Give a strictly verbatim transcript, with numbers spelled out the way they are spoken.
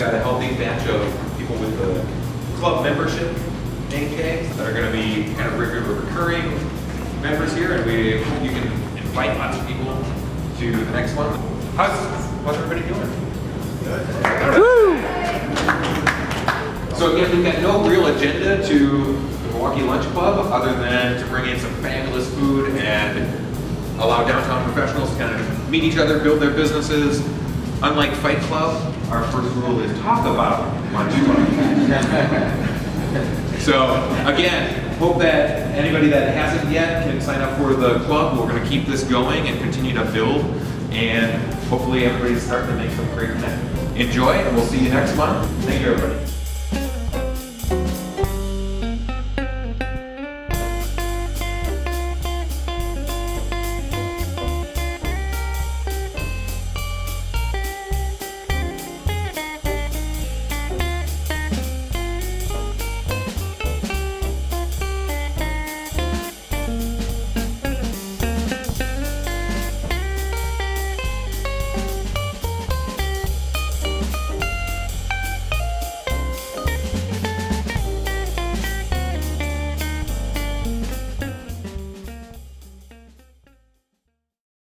got a healthy batch of people with the club membership name tags that are going to be kind of recurring members here, and we hope you can invite lots of people to the next one. How's, how's everybody doing? Good. Woo! So again, we've got no real agenda to the Milwaukee Lunch Club other than to bring in some fabulous food and allow downtown professionals to kind of meet each other, build their businesses. Unlike Fight Club, our first rule is talk about lunch club. So again, hope that anybody that hasn't yet can sign up for the club. We're going to keep this going and continue to build, and hopefully everybody's starting to make some great connections. Enjoy, and we'll see you next month. Thank you, everybody.